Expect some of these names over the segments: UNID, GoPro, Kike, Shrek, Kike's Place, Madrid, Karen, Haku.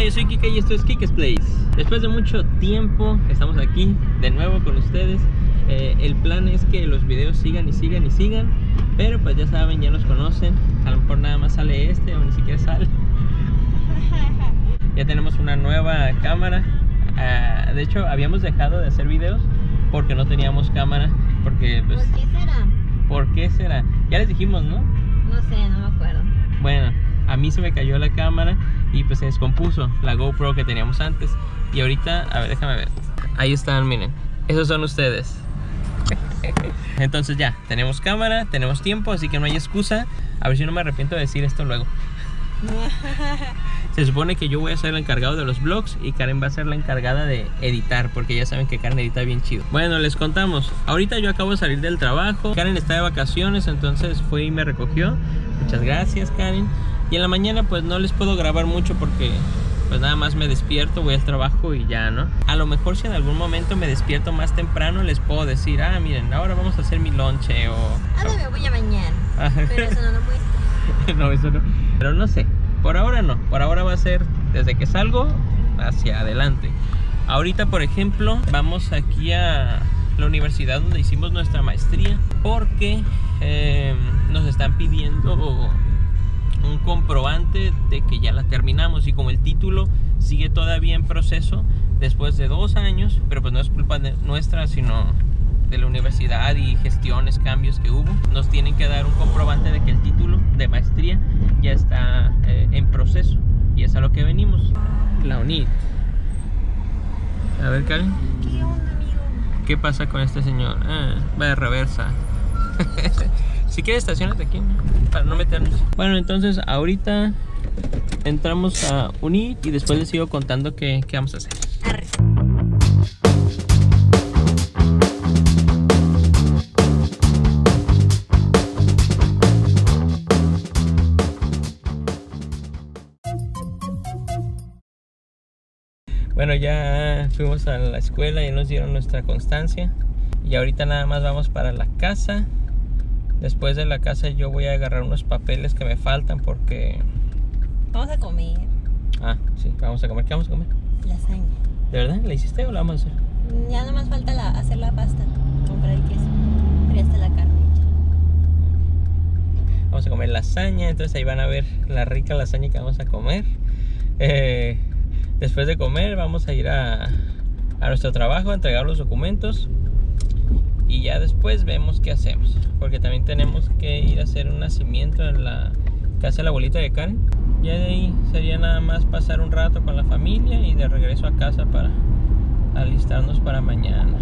Hola, yo soy Kike y esto es Kike's Place. Después de mucho tiempo estamos aquí de nuevo con ustedes. El plan es que los videos sigan y sigan y sigan, pero pues ya saben, ya nos conocen. A lo mejor nada más sale este o ni siquiera sale. Ya tenemos una nueva cámara. De hecho, habíamos dejado de hacer videos porque no teníamos cámara. Porque, pues, ¿por qué será? ¿Por qué será? Ya les dijimos, ¿no? No sé, no me acuerdo. Bueno, a mí se me cayó la cámara y pues se descompuso la GoPro que teníamos antes. Y ahorita, a ver, déjame ver. Ahí están, miren. Esos son ustedes. Entonces ya, tenemos cámara, tenemos tiempo, así que no hay excusa. A ver si no me arrepiento de decir esto luego. Se supone que yo voy a ser el encargado de los vlogs y Karen va a ser la encargada de editar, porque ya saben que Karen edita bien chido. Bueno, les contamos, ahorita yo acabo de salir del trabajo, Karen está de vacaciones, entonces fue y me recogió. Muchas gracias, Karen. Y en la mañana pues no les puedo grabar mucho porque pues nada más me despierto, voy al trabajo y ya, ¿no? A lo mejor si en algún momento me despierto más temprano les puedo decir, ah, miren, ahora vamos a hacer mi lonche o... ahora me voy a bañar. Pero eso no lo puedo hacer. No, eso no. Pero no sé, por ahora no. Por ahora va a ser desde que salgo hacia adelante. Ahorita, por ejemplo, vamos aquí a la universidad donde hicimos nuestra maestría, porque nos están pidiendo un comprobante de que ya la terminamos. Y como el título sigue todavía en proceso después de 2 años, pero pues no es culpa nuestra, sino de la universidad y gestiones, cambios que hubo, nos tienen que dar un comprobante de que el título de maestría ya está en proceso, y es a lo que venimos. La UNID. A ver, Karen. ¿Qué onda, amigo? ¿Qué pasa con este señor? Va de reversa. Si quieres, estacionate aquí, ¿no? Para no meternos. Bueno, entonces ahorita entramos a UNID y después les sigo contando qué vamos a hacer. Arre. Bueno, ya fuimos a la escuela y nos dieron nuestra constancia. Y ahorita nada más vamos para la casa. Después de la casa yo voy a agarrar unos papeles que me faltan porque... vamos a comer. Ah, sí, vamos a comer. ¿Qué vamos a comer? Lasaña. ¿De verdad? ¿La hiciste o la vamos a hacer? Ya nada más falta hacer la pasta, comprar el queso, pero ya está la carne. Vamos a comer lasaña, entonces ahí van a ver la rica lasaña que vamos a comer. Después de comer vamos a ir a nuestro trabajo a entregar los documentos y ya después vemos qué hacemos, porque también tenemos que ir a hacer un nacimiento en la casa de la abuelita de Karen. Ya de ahí sería nada más pasar un rato con la familia y de regreso a casa para alistarnos para mañana.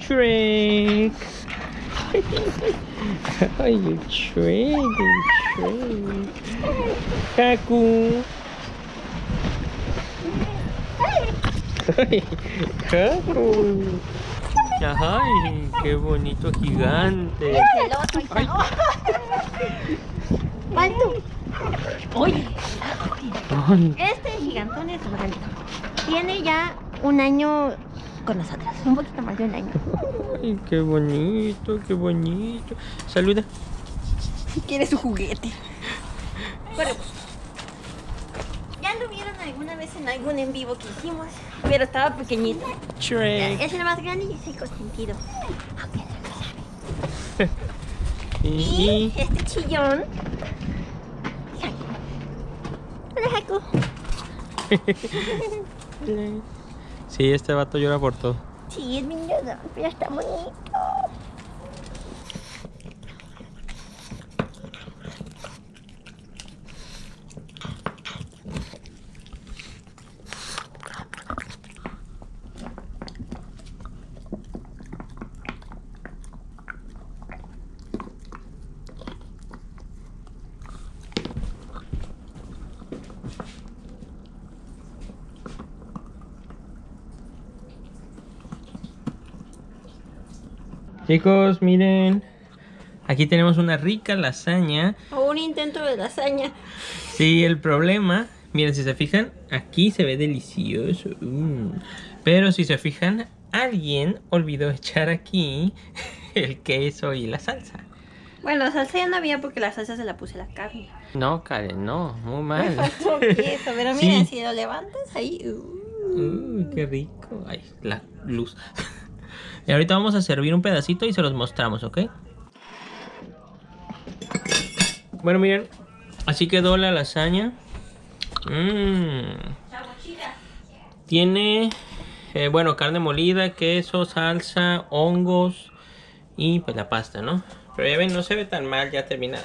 Shrek. Oh, you Shrek, you Shrek. Haku. Haku. Ay, qué bonito gigante. Ay. Oye. Este gigantón es grande. Tiene ya un año con nosotras, un poquito más de un año. Ay, qué bonito, qué bonito. Saluda. Quiere su juguete. Bueno, ya lo vieron alguna vez en algún en vivo que hicimos, pero estaba pequeñito. Shrek. Es el más grande y es el consentido, aunque no lo sabe. Y este chillón es Haku. Hola, Haku. Sí, este vato llora por todo. Sí, es bien llorón, pero está bonito. Chicos, miren, aquí tenemos una rica lasaña. O un intento de lasaña. Sí, el problema Miren, si se fijan, aquí se ve delicioso. Pero si se fijan, alguien olvidó echar aquí el queso y la salsa. Bueno, la salsa ya no había porque la salsa se la puse a la carne. No, Karen, no, muy mal. Me faltó queso, pero miren, sí. Si lo levantas ahí. Qué rico. Ay, la luz. Y ahorita vamos a servir un pedacito y se los mostramos, ¿ok? Bueno, miren, así quedó la lasaña. Tiene, bueno, carne molida, queso, salsa, hongos y pues la pasta, ¿no? Pero ya ven, no se ve tan mal, ya terminada.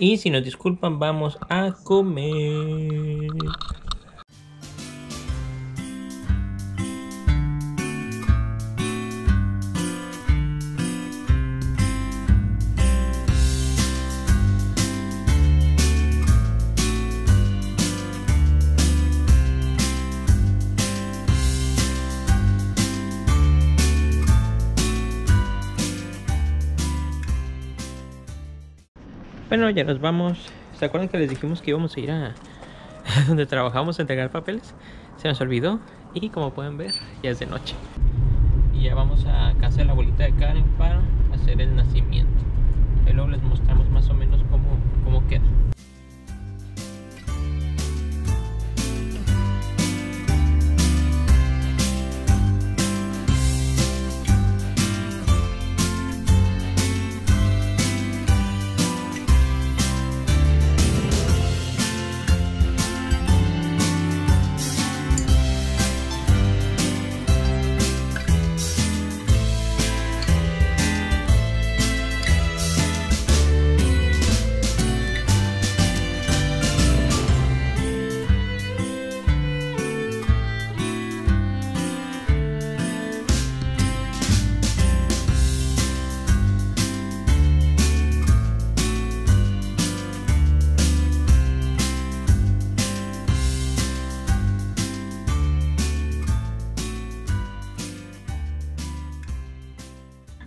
Y si nos disculpan, vamos a comer. Bueno, ya nos vamos. ¿Se acuerdan que les dijimos que íbamos a ir a donde trabajamos a entregar papeles? Se nos olvidó y como pueden ver ya es de noche. Y ya vamos a casa de la abuelita de Karen para hacer el nacimiento. Y luego les mostramos más o menos cómo queda.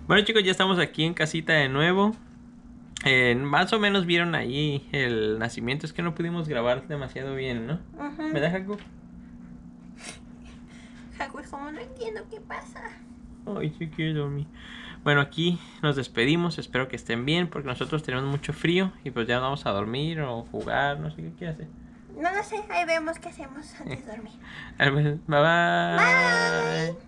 Bueno chicos, ya estamos aquí en casita de nuevo. Más o menos vieron ahí el nacimiento. Es que no pudimos grabar demasiado bien, ¿no? Uh-huh. ¿Verdad, Haku? Haku, es como no entiendo qué pasa. Ay, se quiere dormir. Bueno, aquí nos despedimos. Espero que estén bien porque nosotros tenemos mucho frío. Y pues ya vamos a dormir o jugar, no sé qué quiere hacer. No lo sé, ahí vemos qué hacemos antes de dormir. Bye bye. Bye.